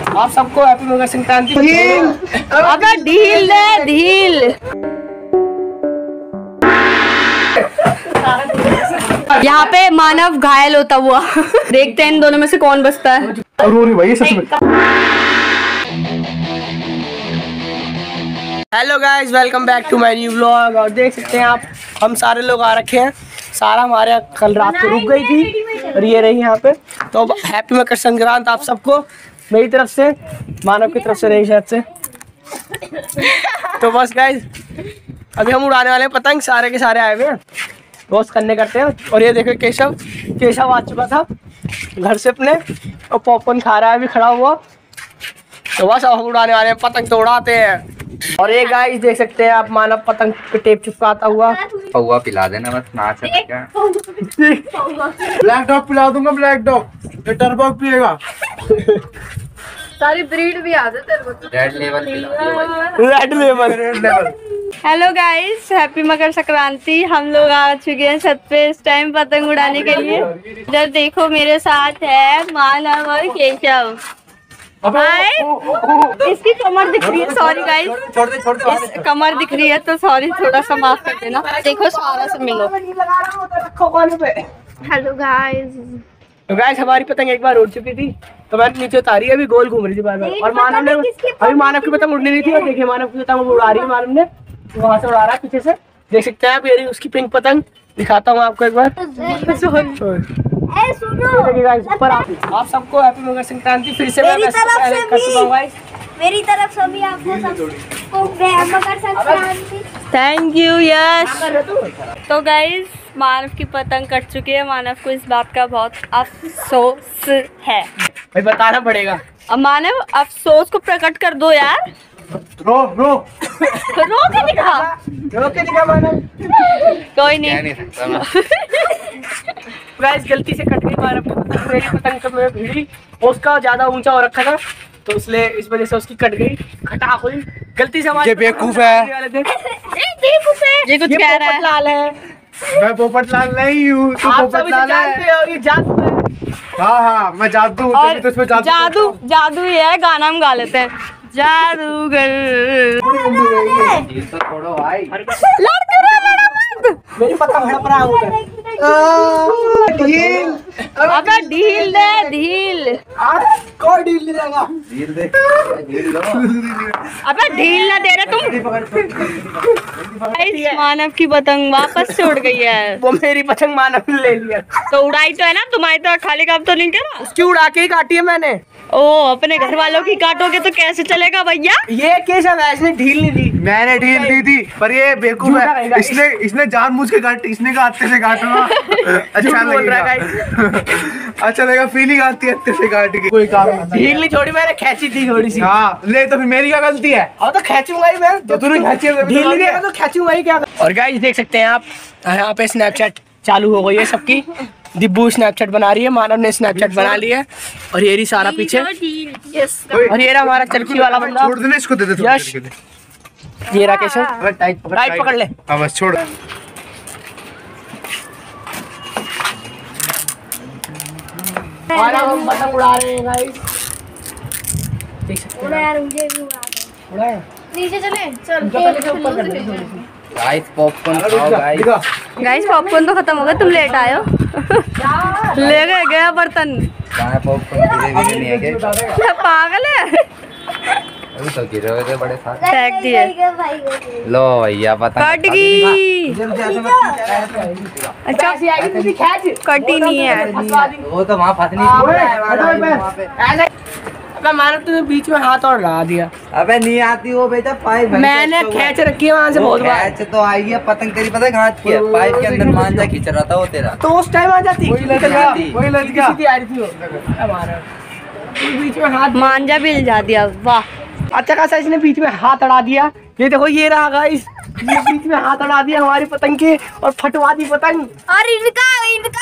आप सबको हैप्पी मकर संक्रांति। अबे ढील दे ढील। यहाँ पे मानव घायल होता हुआ देखते हैं इन दोनों में से कौन बचता है। रो रही भाई सच में। Hello guys, welcome back to my new vlog. और देख सकते हैं आप, हम सारे लोग आ रखे हैं। सारा हमारे यहाँ कल रात को रुक गई थी और ये रही यहाँ पे। तो हैप्पी मकर संक्रांत आप सबको, मेरी तरफ से, मानव की तरफ से नहीं शायद से। तो बस गाइज अभी हम उड़ाने वाले हैं पतंग, सारे के सारे आए हुए हैं, रोज करने करते हैं। और ये देखो केशव आ चुका था घर से अपने और पॉपकॉर्न खा रहा है अभी खड़ा हुआ। तो बस अब हम उड़ाने वाले हैं पतंग, तो उड़ाते हैं। और ये गाइस देख सकते हैं आप, मानव पतंग पे टेप चिपकाता हुआ। पौवा पिला देना बस, नाच क्या ब्लैक डॉग पिला दूंगा, ब्लैक डॉग टर्बॉग पिएगा। सारी ब्रीड भी आ जाते, red level red level red level. Hello guys, happy Makar Sankranti. हम लोग आ चुके हैं छत पे इस टाइम पतंग उड़ाने के लिए। इधर देखो मेरे साथ है मानव और केशव। इसकी कमर दिख रही है, सॉरी गाइस, कमर दिख रही है तो सॉरी, थोड़ा सा माफ कर देना। देखो सारा सब मिलो। हेलो गाइस, तो गाइस हमारी पतंग एक बार उड़ चुकी थी तो मैंने नीचे उतारी, अभी गोल घूम रही थी बार बार। और मानव ने अभी मानव की पतंग उड़ने नहीं थी और देखिए मानव की पतंग उड़ा रही है। मानव ने वहाँ से उड़ा रहा है पीछे से, देख सकते हैं आप। ये उसकी पिंक पतंग दिखाता हूँ आपको एक बार। सुनो आप सबको हैप्पी मकर संक्रांति फिर से। मेरी तरफ से भी आपको सबको Makar Sankranti. Thank you. Yes, तो गाइज मानव की पतंग कट चुकी है। मानव को इस बात का बहुत अफसोस है, भाई बताना पड़ेगा। मानव अफसोस को प्रकट कर दो यार। रो रो रो के दिखा, रो के दिखा मानव। कोई नहीं गाइस, गलती से कट गई मानव की पतंग में भिड़ी। उसका ज्यादा ऊंचा हो रखा था तो इसलिए इस वजह से उसकी कट गई, खटा हुई गलती से। ये बेवकूफ है, ये कुछ कह रहा है। लाल है, मैं पोपटलाल नहीं हूँ, तो पोपटलाल है। हाँ हाँ, मैं जादू हूँ, तो उसमें जादू जादू ही है। गाना हम गा लेते हैं, जादूगर। छोड़ो भाई, मेरी पतंग हड़प रहा है। ढील, अबे ढील दे ढील। कोई ढील नहीं लगा, ढील दे ढील। अबे ढील ना दे रहे तुम। मानव की पतंग वापस से उड़ गई है। वो मेरी पतंग मानव ने ले लिया, तो उड़ाई तो है ना तुम्हारी, तो खाली काम तो नहीं करा। उसकी उड़ा के ही काटी है मैंने। ओ, अपने घर वालों की काटोगे तो कैसे चलेगा भैया। ये केशव ऐसे ढील नहीं दी, मैंने ढील दी थी। पर ये बेवकूफ है, इसने जानबूझ के काट, इसने कहा हत्थे से काटना अच्छा लगेगा, अच्छा लगेगा। फीलिंग आती है हत्थे से काट के, कोई काम नहीं। ढील नहीं छोड़ी मैंने, खींची थी थोड़ी सी। हाँ ले, तो फिर मेरी क्या गलती है। अब तो खींचूंगा ही मैं, तो तूने खींची, ढील नहीं दिया तो खींचूंगा ही क्या। और गाइस देख सकते हैं आप, यहाँ पे स्नैपचैट चालू हो गई है सबकी। दिब्बू स्नैपचैट बना रही है, मानव ने स्नैपचैट बना लिया है। और ये रही सारा पीछे, और ये रहा हमारा चरखी वाला बंदा। छोड़ देना इसको, दे दे यश। ये रहा केशव, राइट पकड़ ले। हां बस छोड़। और हम पतंग उड़ा रहे हैं गाइस। उड़ा यार, मुझे भी उड़ा दो। उड़ा नीचे चले, चल चल ऊपर कर ले। गाइस पॉपकॉर्न खाओ गाइस। गाइस पॉपकॉर्न तो खत्म हो गया, तुम लेट आए हो। ले गए गया बर्तन। कहां पॉपकॉर्न गिरे नहीं है क्या, पागल है। अभी तो गिरे हुए थे बड़े साथ, फेंक दिए। लो भैया पता कट गई। अच्छा कटी नहीं है, वो तो वहां फंसनी। मानव तुमने बीच में हाथ और लगा दिया। अबे नहीं आती वो बेटा, पाइप मैंने खींच रखी है वहाँ से बहुत बार। खींच तो आई है पतंग तेरी, पतंग हाथ की है, पाइप के अंदर मांझा खींच रहा था वो तेरा, तो उस टाइम आ जाती। वही लग गया, बीच में हाथ मांझा भी हिल जा दिया। वाह, अच्छा खासा इसने बीच में हाथ अड़ा दिया। ये देखो ये रहा गाइस, बीच में हाथ अड़ा दिया हमारी पतंग के और फटवा दी पतंग। और इनका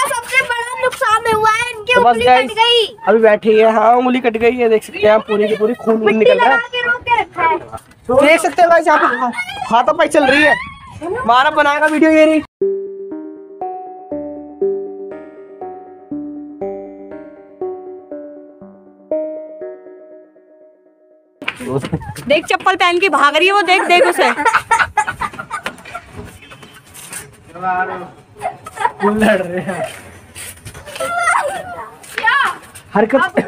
सबसे बड़ा नुकसान हुआ है, इनकी उंगली कट गई। अभी बैठी है, हाँ उंगली कट गई है, देख सकते हैं पूरी की पूरी खून निकल रहा है। देख सकते हैं यहाँ पे हाथापाई चल रही है। मानव बनाएगा वीडियो ये रही। देख चप्पल पहन के भाग रही है वो, देख देख उसे। लड़ रहे हैं। क्या? हरकत।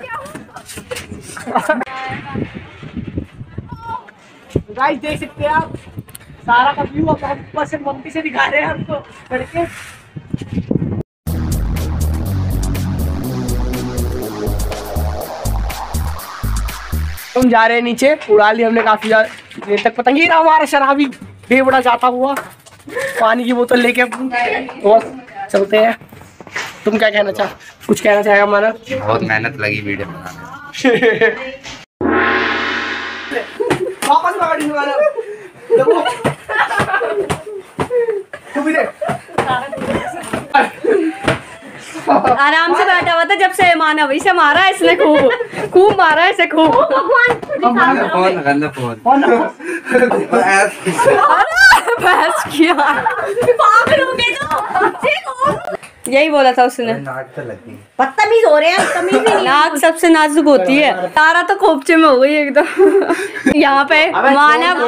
गाइस देख सकते हैं आप सारा का व्यू, आप 100% मम्मी से दिखा रहे हैं आपको लड़के। हम जा रहे हैं नीचे, उड़ा लिया हमने काफी देर तक पतंगी। हमारा शराबी बेवड़ा जाता हुआ पानी की बोतल लेके और चलते हैं। तुम क्या कहना चाह कुछ कहना चाहेगा? हमारा बहुत मेहनत लगी वीडियो बनाने। आराम से बैठा हुआ था जब से मानव इसे मारा, इसने खूब खूब मारा, इसे खूब। यही बोला था उसने। बदतमीज हो रहे हैं, नाक सबसे नाजुक होती है। तारा तो खोपचे में हो गई एकदम। यहाँ पे मानव,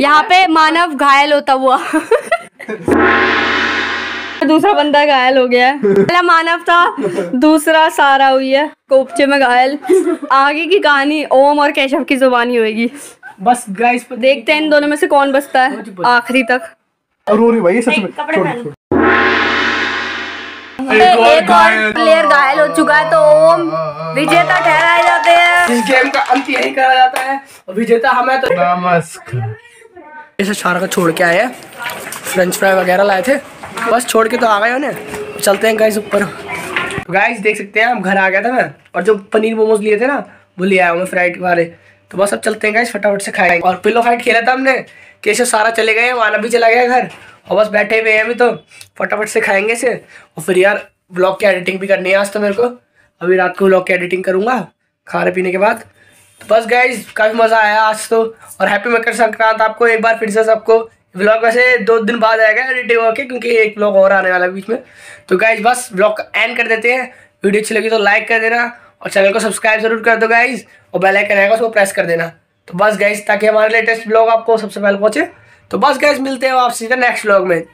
यहाँ पे मानव घायल होता हुआ, दूसरा बंदा घायल हो गया है। पहला मानव था, दूसरा सारा हुई है कोपचे में घायल। आगे की कहानी ओम और केशव की जुबानी होगी। बस गाइस देखते हैं इन दोनों में से कौन बचता है आखिरी तक। रो रही भाई सच में, छोड़। एक और प्लेयर घायल हो चुका है, तो ओम विजेता ठहराए जाते हैं। इस गेम का अंत यही करा जाता है। विजेता हमें तो नमस्कार। इसे सारा का छोड़ के आए हैं, फ्रेंच फ्राई वगैरह लाए थे, बस छोड़ के तो आ गए उन्हें। चलते हैं गाइस ऊपर। गाइस देख सकते हैं हम घर आ गया था मैं, और जो पनीर मोमोज लिए थे ना वो ले आया मैं फ्राइड वाले। तो बस अब चलते हैं गाइस, फटाफट से खाएंगे। और पिलो फाइट खेला था हमने, केशव सारा चले गए, वाना भी चला गया घर, और बस बैठे हुए हैं अभी। तो फटाफट से खाएंगे इसे, और फिर यार ब्लॉग की एडिटिंग भी करनी है आज तो मेरे को। अभी रात को ब्लॉग की एडिटिंग करूँगा खाने पीने के बाद। तो बस गाइस काफ़ी मज़ा आया आज तो, और हैप्पी मकर संक्रांत आपको एक बार फिर से सबको। व्लॉग वैसे 2 दिन बाद आएगा एडिटिंग होकर, क्योंकि एक व्लॉग और आने वाला है बीच में। तो गाइस बस व्लॉग का एंड कर देते हैं। वीडियो अच्छी लगी तो लाइक कर देना, और चैनल को सब्सक्राइब जरूर कर दो गाइस, और बेल आइकन आएगा उसको प्रेस कर देना। तो बस गाइस ताकि हमारे लेटेस्ट व्लॉग आपको सबसे पहले पहुँचे। तो बस गाइस मिलते हैं आपसे नेक्स्ट व्लॉग में।